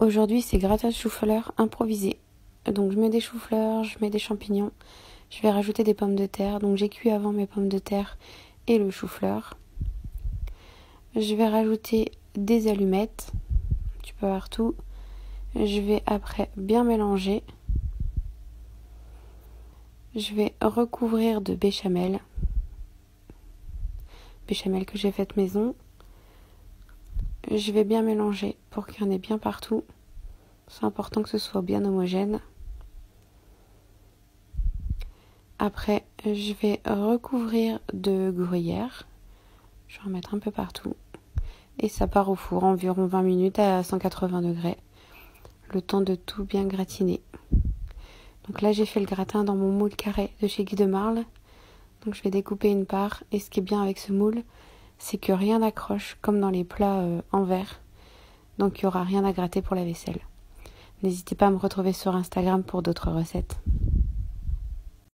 Aujourd'hui, c'est gratin de chou-fleur improvisé. Donc, je mets des choux-fleurs, je mets des champignons. Je vais rajouter des pommes de terre. Donc, j'ai cuit avant mes pommes de terre et le chou-fleur. Je vais rajouter des allumettes. Tu peux avoir tout. Je vais après bien mélanger. Je vais recouvrir de béchamel. Béchamel que j'ai faite maison. Je vais bien mélanger pour qu'il y en ait bien partout. C'est important que ce soit bien homogène. Après, je vais recouvrir de gruyère. Je vais en mettre un peu partout. Et ça part au four environ 20 minutes à 180 degrés. Le temps de tout bien gratiner. Donc là, j'ai fait le gratin dans mon moule carré de chez Guy de Marle. Donc je vais découper une part. Et ce qui est bien avec ce moule, c'est que rien n'accroche, comme dans les plats en verre. Donc il n'y aura rien à gratter pour la vaisselle. N'hésitez pas à me retrouver sur Instagram pour d'autres recettes.